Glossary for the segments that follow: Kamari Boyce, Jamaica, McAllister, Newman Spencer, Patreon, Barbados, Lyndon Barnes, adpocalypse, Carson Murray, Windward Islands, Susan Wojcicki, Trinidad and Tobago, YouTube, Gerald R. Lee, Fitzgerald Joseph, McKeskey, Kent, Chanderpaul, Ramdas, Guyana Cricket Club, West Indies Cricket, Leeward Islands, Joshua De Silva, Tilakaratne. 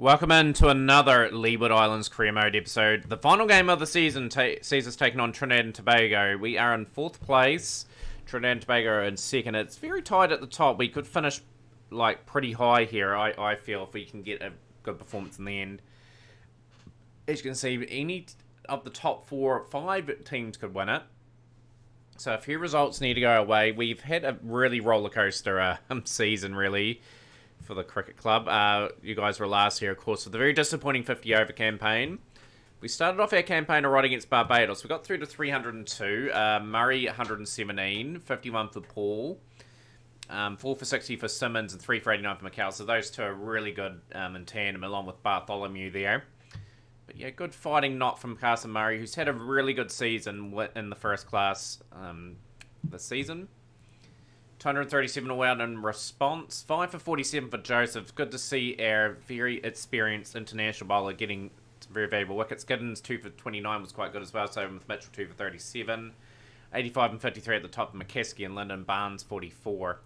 Welcome in to another Leeward Islands Career Mode episode. The final game of the season sees us taking on Trinidad and Tobago. We are in 4th place. Trinidad and Tobago in 2nd. It's very tight at the top. We could finish like pretty high here, I feel, if we can get a good performance in the end. As you can see, any of the top 4 or 5 teams could win it. So a few results need to go away. We've had a really rollercoaster season, really, for the cricket club. You guys were last here, of course, with the very disappointing 50-over campaign. We started off our campaign right against Barbados. We got through to 302. Murray, 117. 51 for Paul. 4 for 60 for Simmons and 3 for 89 for Macau. So those two are really good in tandem, along with Bartholomew there. But yeah, good fighting knock from Carson Murray, who's had a really good season in the first class this season. 237 all out in response. 5 for 47 for Joseph. Good to see our very experienced international bowler getting very valuable wickets. Giddens, 2 for 29 was quite good as well. So with Mitchell, 2 for 37. 85 and 53 at the top of McKeskey and Lyndon Barnes, 44.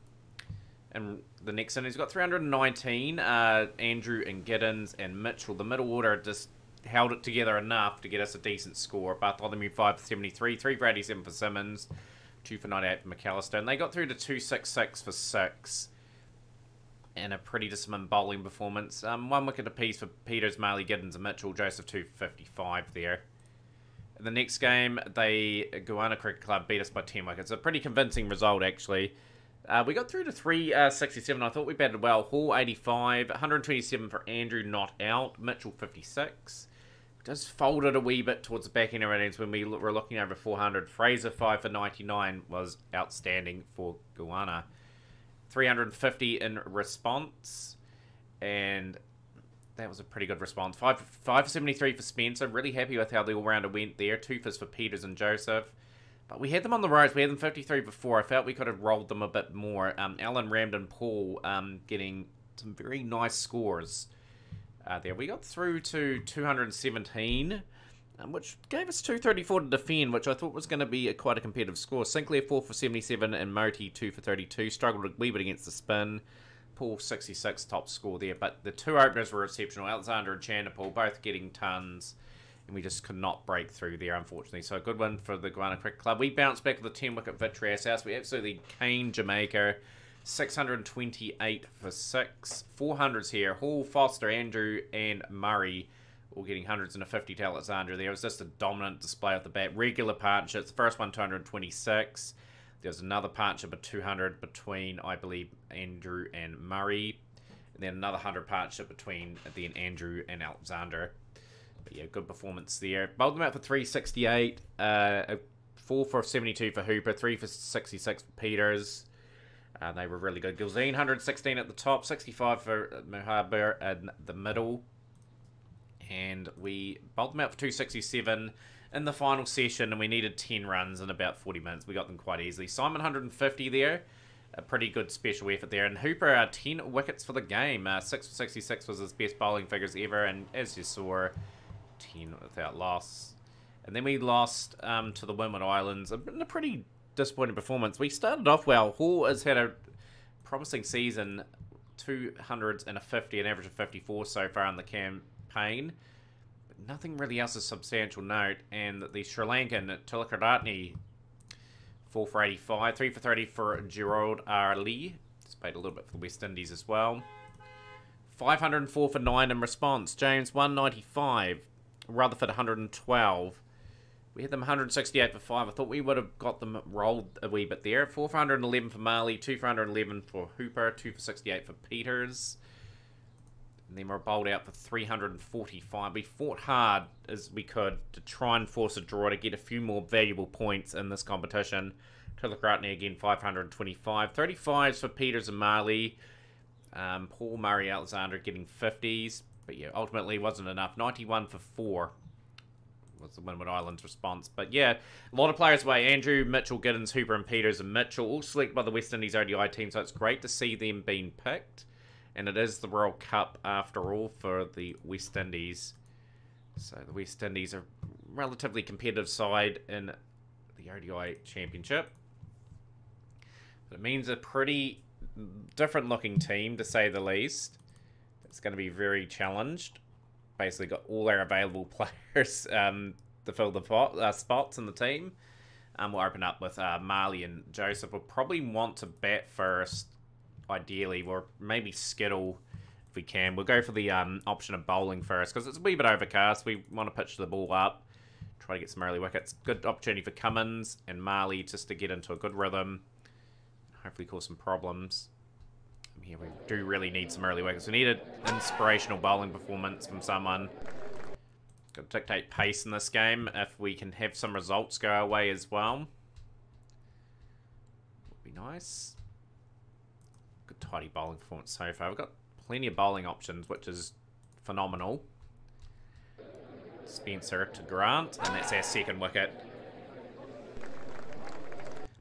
And the next innings, he's got 319. Andrew and Giddens and Mitchell. The middle order just held it together enough to get us a decent score. Bartholomew 5 for 73, 3 for 87 for Simmons, 2 for 98 for McAllister, and they got through to 266 for 6, and a pretty disciplined bowling performance. 1 wicket apiece for Peters, Marley, Giddens and Mitchell. Joseph 2 for 55 there. In the next game, Guyana Cricket Club beat us by 10 wickets. A pretty convincing result, actually. We got through to 367. I thought we batted well. Hall 85, 127 for Andrew, not out. Mitchell 56. Just folded a wee bit towards the back end of our innings when we were looking over 400. Fraser 5 for 99 was outstanding for Guyana. 350 in response, and that was a pretty good response. 5 for 73 for Spencer. Really happy with how the all-rounder went there. 2 for Peters and Joseph. But we had them on the ropes. We had them 53 before. I felt we could have rolled them a bit more. Alan, Ramden, Paul getting some very nice scores. There we got through to 217, which gave us 234 to defend, which I thought was going to be quite a competitive score. Sinclair 4 for 77 and Moti 2 for 32, struggled a wee bit against the spin. Paul 66 top score there, but the 2 openers were exceptional. Alexander and Chanderpaul both getting tons, and we just could not break through there, unfortunately. So a good one for the Guyana Cricket Club. We bounced back with a 10 wicket victory ourselves. We absolutely caned Jamaica. 628 for 6. 400s here. Hall, Foster, Andrew, and Murray all getting hundreds and a 50 to Alexandra. There was just a dominant display off the bat. Regular partnerships. The first one, 226. There was another partnership of 200 between, I believe, Andrew and Murray. And then another 100 partnership between then Andrew and Alexander. But yeah, good performance there. Bowled them out for 368. 4 for 72 for Hooper. 3 for 66 for Peters. They were really good. Gilzine, 116 at the top, 65 for Muhabir in the middle. And we bowled them out for 267 in the final session, and we needed 10 runs in about 40 minutes. We got them quite easily. Simon, 150 there. A pretty good special effort there. And Hooper, 10 wickets for the game. 6 for 66 was his best bowling figures ever, and as you saw, 10 without loss. And then we lost to the Windward Islands. A pretty disappointing performance. We started off well. Hall has had a promising season, 250, an average of 54 so far in the campaign. But nothing really else of substantial note. And the Sri Lankan, Tilakaratne, 4 for 85, 3 for 30 for Gerald R. Lee. Just played a little bit for the West Indies as well. 504 for 9 in response. James, 195. Rutherford, 112. We had them 168 for 5. I thought we would have got them rolled a wee bit there. 4 for 111 for Marley, 2 for 111 for Hooper, 2 for 68 for Peters. And then we were bowled out for 345. We fought hard as we could to try and force a draw to get a few more valuable points in this competition. Tilakaratne again, 525. 35s for Peters and Marley. Paul, Murray, Alexander getting 50s. But yeah, ultimately wasn't enough. 91 for 4. Was the Windward Islands response. But yeah, a lot of players away. Andrew, Mitchell, Giddens, Hooper and Peters and Mitchell all selected by the West Indies ODI team, so it's great to see them being picked. And it is the World Cup after all for the West Indies. So the West Indies are a relatively competitive side in the ODI Championship. But it means a pretty different looking team, to say the least. It's going to be very challenged. Basically got all our available players to fill the spots in the team. We'll open up with Marley and Joseph. We'll probably want to bat first, ideally, or maybe skittle if we can. We'll go for the option of bowling first, because it's a wee bit overcast. We want to pitch the ball up, try to get some early wickets. Good opportunity for Cummins and Marley just to get into a good rhythm. Hopefully cause some problems. Here we do really need some early wickets. We need an inspirational bowling performance from someone. Got to dictate pace in this game if we can have some results go our way as well. Would be nice. Good tidy bowling performance so far. We've got plenty of bowling options, which is phenomenal. Spencer to Grant, and that's our second wicket.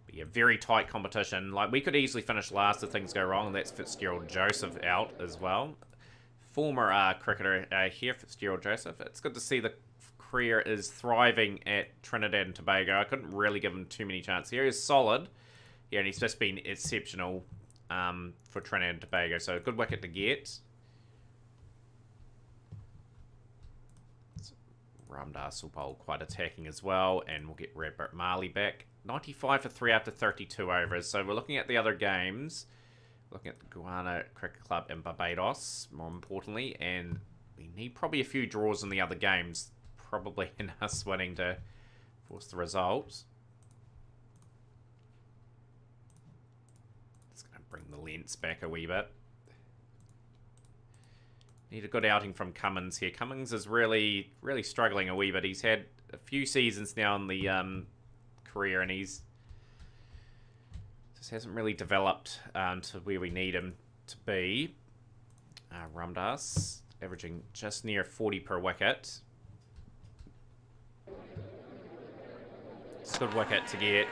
But yeah, very tight competition. Like, we could easily finish last if things go wrong. That's Fitzgerald Joseph out as well. Former cricketer here, Fitzgerald Joseph. It's good to see the career is thriving at Trinidad and Tobago. I couldn't really give him too many chances here. He's solid. Yeah, and he's just been exceptional for Trinidad and Tobago. So, good wicket to get. Ramdas will bowl quite attacking as well. And we'll get Rabbit Marley back. 95 for 3 after 32 overs. So, we're looking at the other games. Looking at the Guyana Cricket Club and Barbados, more importantly, and we need probably a few draws in the other games, probably in us winning to force the results. Just going to bring the lengths back a wee bit. Need a good outing from Cummins here. Cummins is really struggling a wee bit. He's had a few seasons now in the career, and he's hasn't really developed to where we need him to be. Ramdas averaging just near 40 per wicket. It's a good wicket to get.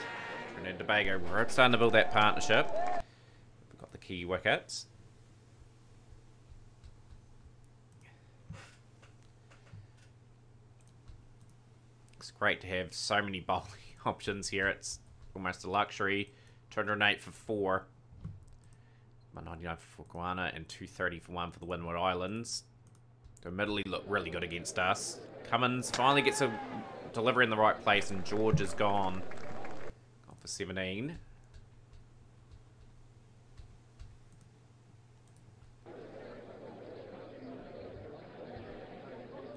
Trinidad and Tobago, we're starting to build that partnership. We've got the key wickets. It's great to have so many bowling options here. It's almost a luxury. 208 for 4, 199 for Guyana, and 230 for 1 for the Windward Islands. They admittedly look really good against us. Cummins finally gets a delivery in the right place, and George is gone. Gone for 17.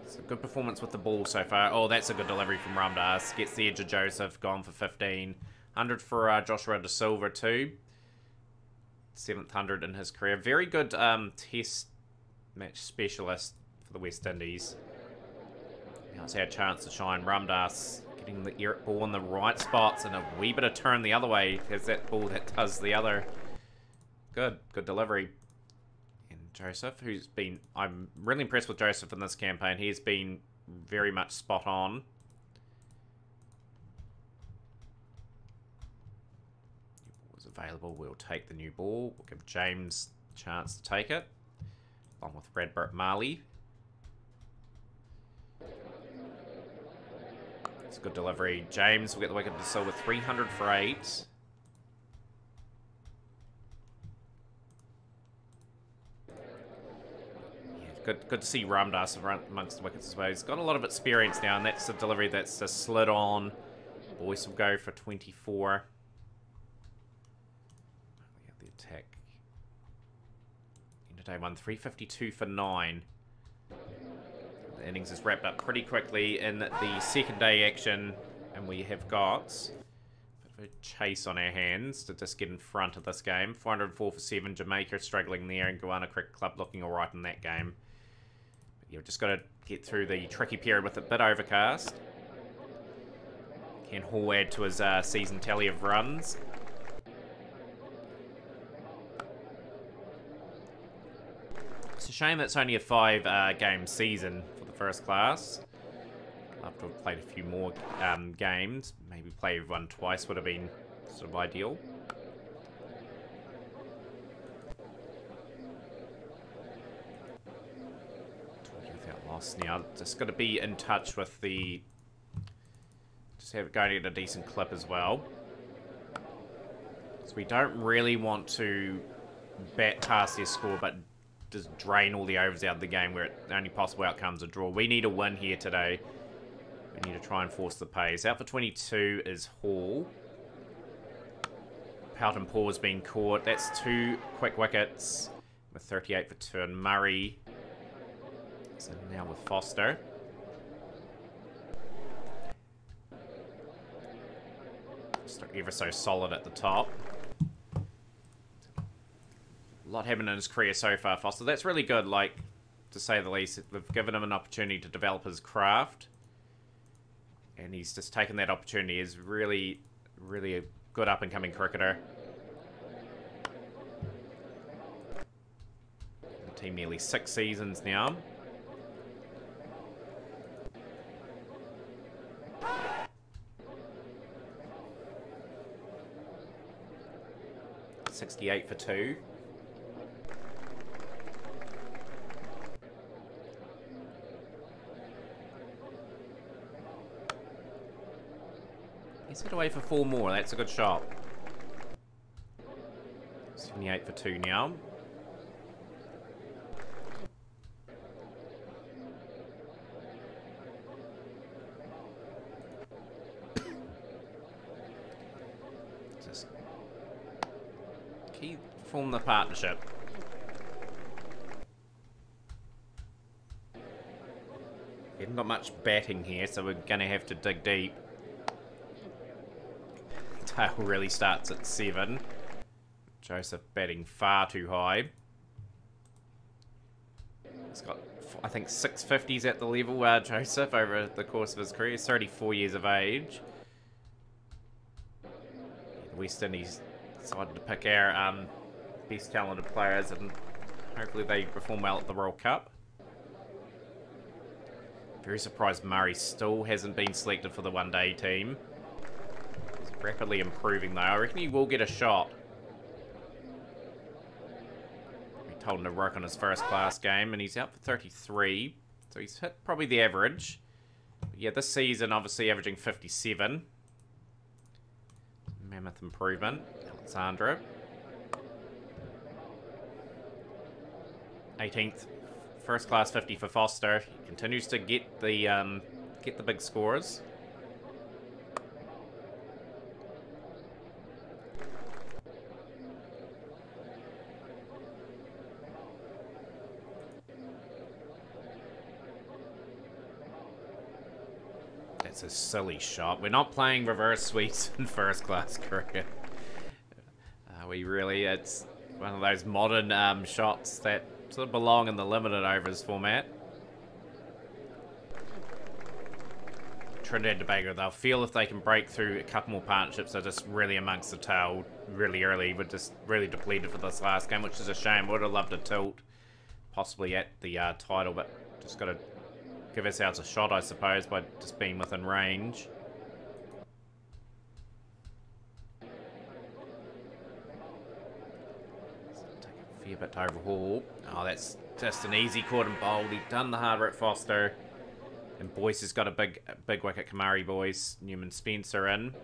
It's a good performance with the ball so far. Oh, that's a good delivery from Ramdas. Gets the edge of Joseph, gone for 15. 100 for Joshua De Silva too. 700 in his career. Very good test match specialist for the West Indies. Now it's our chance to shine. Ramdas getting the ball in the right spots and a wee bit of turn the other way. There's that ball that does the other. Good delivery. And Joseph, who's been... I'm really impressed with Joseph in this campaign. He's been very much spot on. Available, we'll take the new ball. We'll give James a chance to take it, along with Radbert Marley. It's a good delivery. James will get the wicket to Silver, 300 for 8. Yeah, good to see Ramdas amongst the wickets as well. He's got a lot of experience now, and that's the delivery that's just slid on. Boyce will go for 24. Day one, 352 for 9. The innings is wrapped up pretty quickly in the second day action, and we have got a bit of a chase on our hands to just get in front of this game. 404 for 7, Jamaica struggling there, and Guyana Cricket Club looking alright in that game. But you've just got to get through the tricky period with a bit overcast. Ken Hall add to his season tally of runs. It's a shame it's only a 5-game season for the first class. I'd love to have played a few more games. Maybe play one twice would have been sort of ideal. Talking without loss now. Just got to be in touch with the... Just have it going at a decent clip as well. Because we don't really want to bat past their score, but just drain all the overs out of the game where the only possible outcome's a draw. We need a win here today. We need to try and force the pace. Out for 22 is Hall. Pout and Paw's been caught. That's two quick wickets. With 38 for two and Murray. So now with Foster. Just ever so solid at the top. A lot happened in his career so far, Foster. That's really good, like, to say the least. They've given him an opportunity to develop his craft. And he's just taken that opportunity. He's really, really a good up-and-coming cricketer. The team nearly 6 seasons now. Eight for two. He's hit away for 4 more. That's a good shot. 78 for 2 now. Just keep form the partnership. We haven't got much batting here, so we're going to have to dig deep. Dale really starts at 7. Joseph batting far too high. He's got, I think, 650s at the level, Joseph, over the course of his career. He's 34 years of age. The West Indies decided to pick our best talented players, and hopefully they perform well at the World Cup. Very surprised Murray still hasn't been selected for the one-day team. Rapidly improving though. I reckon he will get a shot. We told him to work on his first class game, and he's out for 33. So he's hit probably the average. But yeah, this season obviously averaging 57. Mammoth improvement. Alexandra. 18th. First class 50 for Foster. He continues to get the big scores. It's a silly shot. We're not playing reverse sweeps in first class cricket. We really, it's one of those modern shots that sort of belong in the limited overs format. Trinidad and Tobago, they'll feel if they can break through a couple more partnerships. They're just really amongst the tail really early. We're just really depleted for this last game, which is a shame. Would have loved a tilt, possibly at the title, but just got to give ourselves a shot, I suppose, by just being within range. Take a fair bit to overhaul. Oh, that's just an easy caught and bowled. He's done the hard work, Foster. And Boyce has got a big wicket. Kamari Boyce, Newman Spencer in.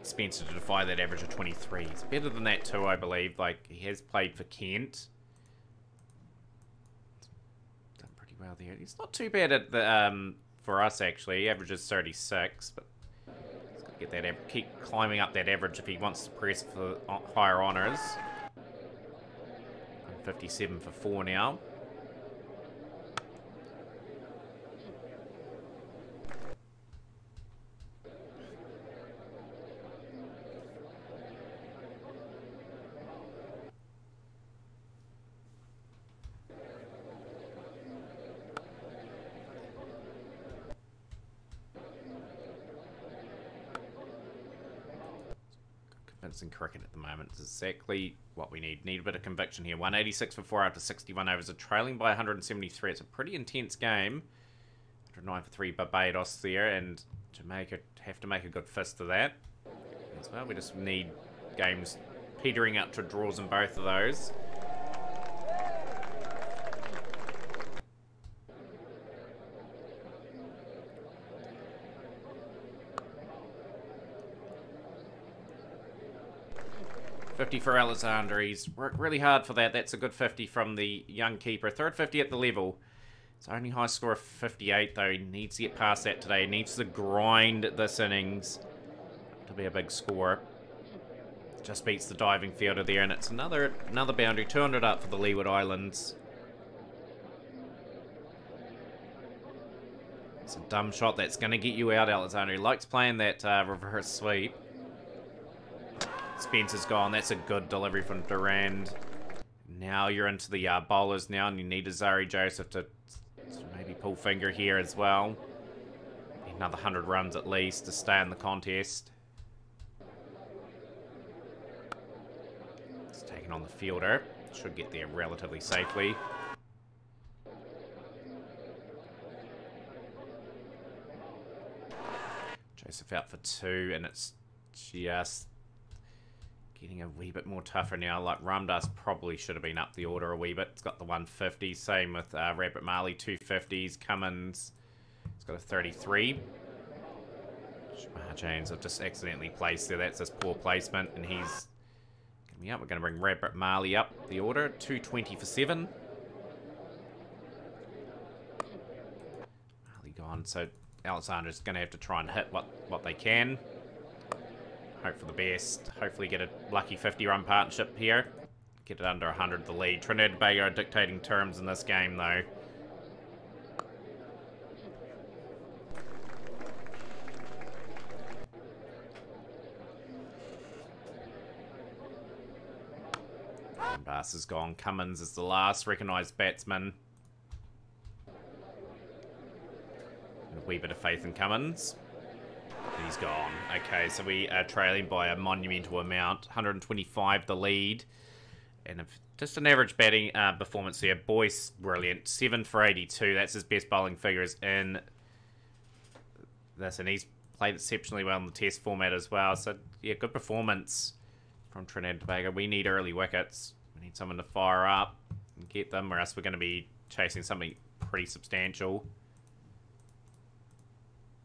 Spencer to defy that average of 23. It's better than that too, I believe. Like, he has played for Kent. Done pretty well there. He's not too bad at the for us actually. He averages 36, but he's got to get that, keep climbing up that average if he wants to press for higher honours. 57 for 4 now. In cricket at the moment is exactly what we need. Need a bit of conviction here. 186 for 4 after 61 overs. Are trailing by 173. It's a pretty intense game. 109 for 3 Barbados there, and Jamaica have to make a good fist of that as well. We just need games petering out to draws in both of those. 50 for Alexander. He's worked really hard for that. That's a good 50 from the young keeper. Third 50 at the level. It's only high score of 58 though. He needs to get past that today. He needs to grind this innings to be a big score. Just beats the diving fielder there, and it's another boundary. 200 up for the Leeward Islands. It's a dumb shot that's going to get you out, Alexander. He likes playing that reverse sweep. Spencer's gone. That's a good delivery from Durand. Now you're into the bowlers now, and you need Azari Joseph to maybe pull finger here as well. Another 100 runs at least to stay in the contest. It's taken on the fielder. Should get there relatively safely. Joseph out for two, and it's just getting a wee bit more tougher now. Like Ramdas probably should have been up the order a wee bit. It's got the 150. Same with Rabbit Marley, 250s. Cummins, it's got a 33. Shamar James, I've just accidentally placed there. That's his poor placement, and he's coming up. We're going to bring Rabbit Marley up the order, 220 for 7. Marley gone, so Alexander's going to have to try and hit what they can. Hope for the best. Hopefully get a lucky 50-run partnership here. Get it under 100, the lead. Trinidad and Tobago are dictating terms in this game, though. Bass is gone. Cummins is the last recognised batsman. And a wee bit of faith in Cummins. He's gone. Okay, so we are trailing by a monumental amount. 125 the lead. And just an average batting performance here. Boyce, brilliant. 7 for 82. That's his best bowling figures in this. And he's played exceptionally well in the test format as well. So, yeah, good performance from Trinidad and Tobago. We need early wickets. We need someone to fire up and get them, or else we're going to be chasing something pretty substantial.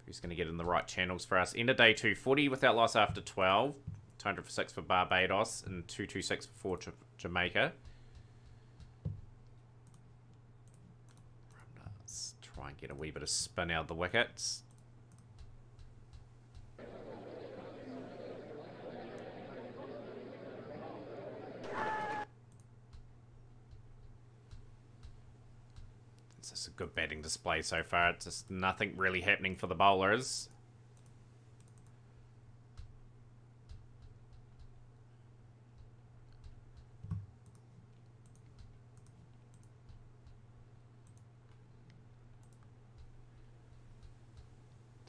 Who's going to get in the right channels for us? End of day 240 without loss after 12. 200 for 6 for Barbados and 226 for 4 Jamaica. Let's try and get a wee bit of spin out of the wickets. It's just a good batting display so far. It's just nothing really happening for the bowlers.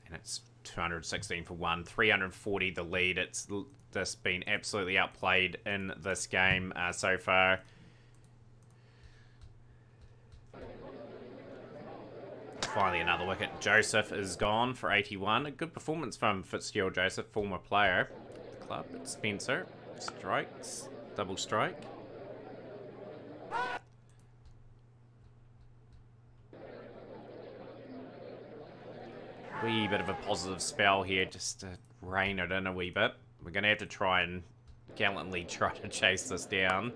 And it's 216 for 1, 340 the lead. It's just been absolutely outplayed in this game so far. Finally another wicket. Joseph is gone for 81. A good performance from Fitzgerald Joseph, former player at the club. It's Spencer. Strikes. Double strike. Wee bit of a positive spell here just to rein it in a wee bit. We're going to have to try and gallantly try to chase this down.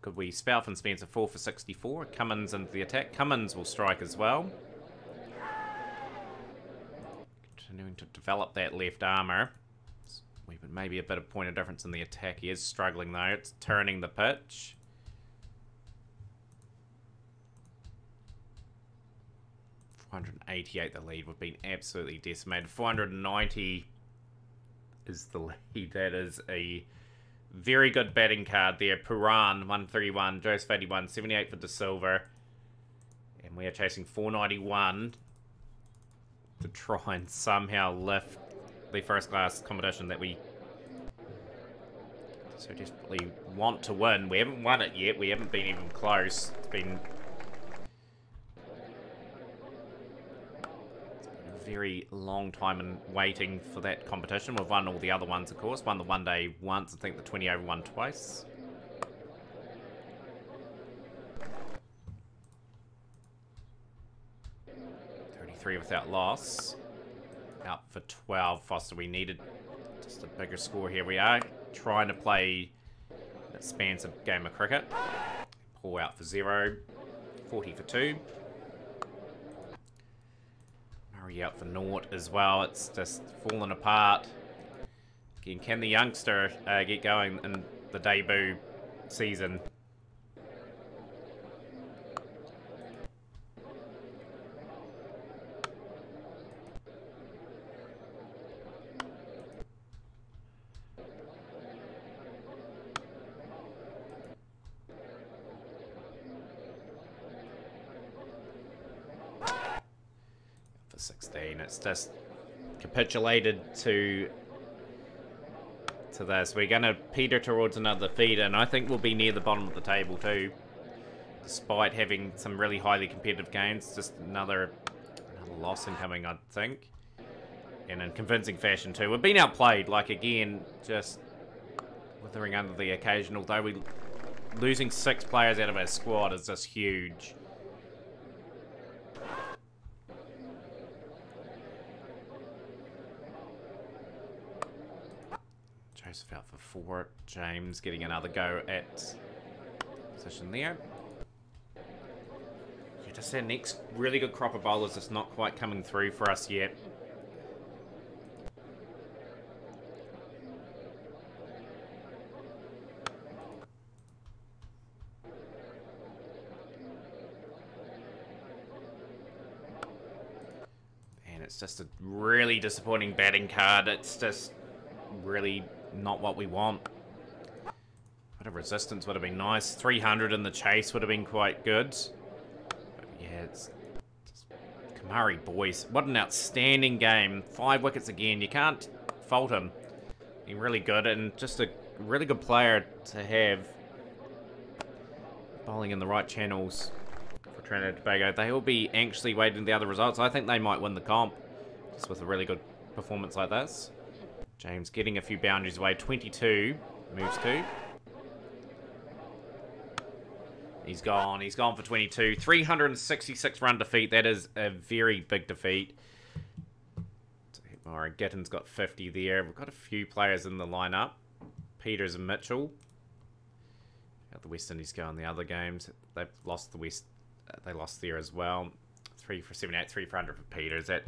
Could we spout from Spencer? 4 for 64. Cummins into the attack. Cummins will strike as well. Continuing to develop that left armour. Maybe a bit of point of difference in the attack. He is struggling though. It's turning the pitch. $488 the lead. We've been absolutely decimated. $490 is the lead. That is a very good batting card there. Puran, 131. Joseph, 81. 78 for De Silva. And we are chasing 491 to try and somehow lift the first-class competition that we so desperately want to win. We haven't won it yet. We haven't been even close. It's been a very long time in waiting for that competition. We've won all the other ones, of course. Won the one day once. I think the 20 over one twice. $33 without loss. out for 12. Foster, we needed just a bigger score. Here we are, trying to play an expansive game of cricket. Pull out for 0. 40 for 2. Murray out for 0 as well. It's just falling apart. Again, can the youngster get going in the debut season? For 16, it's just capitulated to this. We're going to peter towards another feeder, and I think we'll be near the bottom of the table too, despite having some really highly competitive games. Just another loss incoming, I think, and in convincing fashion too. We've been outplayed, like again, just withering under the occasion. Although we losing 6 players out of our squad is just huge. Joseph out for 4. James getting another go at position there. Yeah, just our next really good crop of bowlers is not quite coming through for us yet. And it's just a really disappointing batting card. It's just really not what we want. Bit of resistance would have been nice. 300 in the chase would have been quite good. But yeah, it's just Kamari Boyce. What an outstanding game. 5 wickets again. You can't fault him. Been really good and just a really good player to have. Bowling in the right channels for Trinidad and Tobago. They will be anxiously waiting for the other results. I think they might win the comp just with a really good performance like this. James getting a few boundaries away. 22 moves 2. He's gone. He's gone for 22. 366 run defeat. That is a very big defeat. Myron Gittin's got 50 there. We've got a few players in the lineup. Peters and Mitchell. Got the West Indies going the other games. They've lost the West. They lost there as well. 3 for 78. 3 for 100 for Peters. That.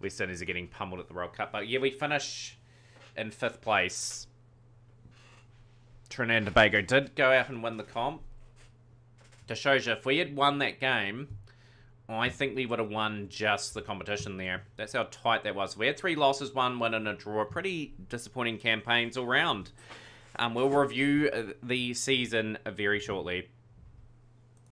West Indies are getting pummeled at the World Cup. But yeah, we finish in 5th place. Trinidad and Tobago did go out and win the comp. Just shows you, if we had won that game, I think we would have won just the competition there. That's how tight that was. We had 3 losses, 1 win and a draw. Pretty disappointing campaigns all round. We'll review the season very shortly.